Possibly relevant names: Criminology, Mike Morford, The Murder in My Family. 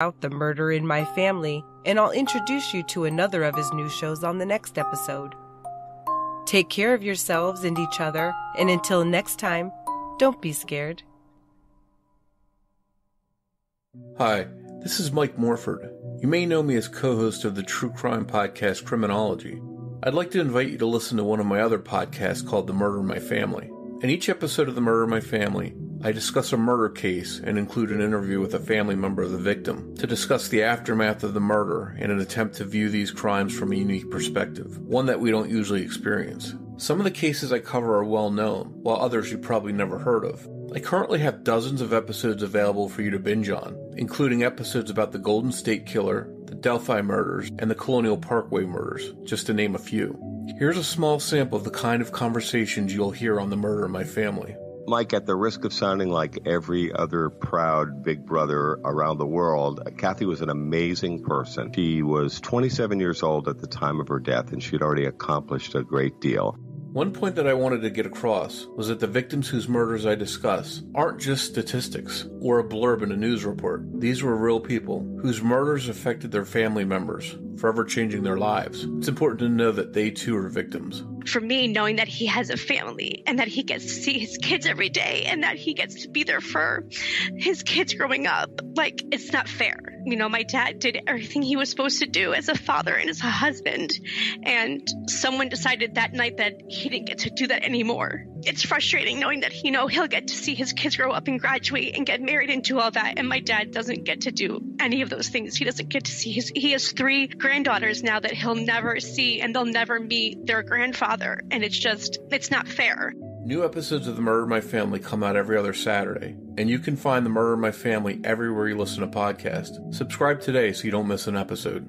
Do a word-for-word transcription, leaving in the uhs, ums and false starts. out The Murder in My Family, and I'll introduce you to another of his new shows on the next episode. Take care of yourselves and each other, and until next time, don't be scared. Hi, this is Mike Morford. You may know me as co-host of the true crime podcast Criminology. I'd like to invite you to listen to one of my other podcasts called The Murder in My Family. In each episode of The Murder in My Family, I discuss a murder case and include an interview with a family member of the victim to discuss the aftermath of the murder in an attempt to view these crimes from a unique perspective, one that we don't usually experience. Some of the cases I cover are well known, while others you probably never heard of. I currently have dozens of episodes available for you to binge on, including episodes about the Golden State Killer, the Delphi murders, and the Colonial Parkway murders, just to name a few. Here's a small sample of the kind of conversations you'll hear on The Murder in My Family. Mike, at the risk of sounding like every other proud big brother around the world, Kathy was an amazing person. She was twenty-seven years old at the time of her death, and she'd already accomplished a great deal. One point that I wanted to get across was that the victims whose murders I discuss aren't just statistics or a blurb in a news report. These were real people whose murders affected their family members, forever changing their lives. It's important to know that they too are victims. For me, knowing that he has a family and that he gets to see his kids every day and that he gets to be there for his kids growing up, like, it's not fair. You know, my dad did everything he was supposed to do as a father and as a husband, and someone decided that night that he didn't get to do that anymore. It's frustrating knowing that, you know, he'll get to see his kids grow up and graduate and get married and do all that, and my dad doesn't get to do any of those things. He doesn't get to see his, he has three granddaughters now that he'll never see, and they'll never meet their grandfather, and it's just, it's not fair. New episodes of The Murder in My Family come out every other Saturday, and you can find The Murder in My Family everywhere you listen to podcasts. Subscribe today so you don't miss an episode.